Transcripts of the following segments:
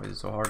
Why is it so hard?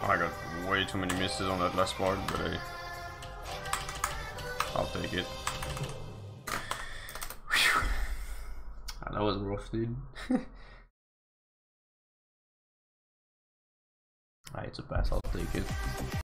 I got way too many misses on that last part, but hey, I'll take it. Whew. That was rough, dude. Alright, it's a pass, I'll take it.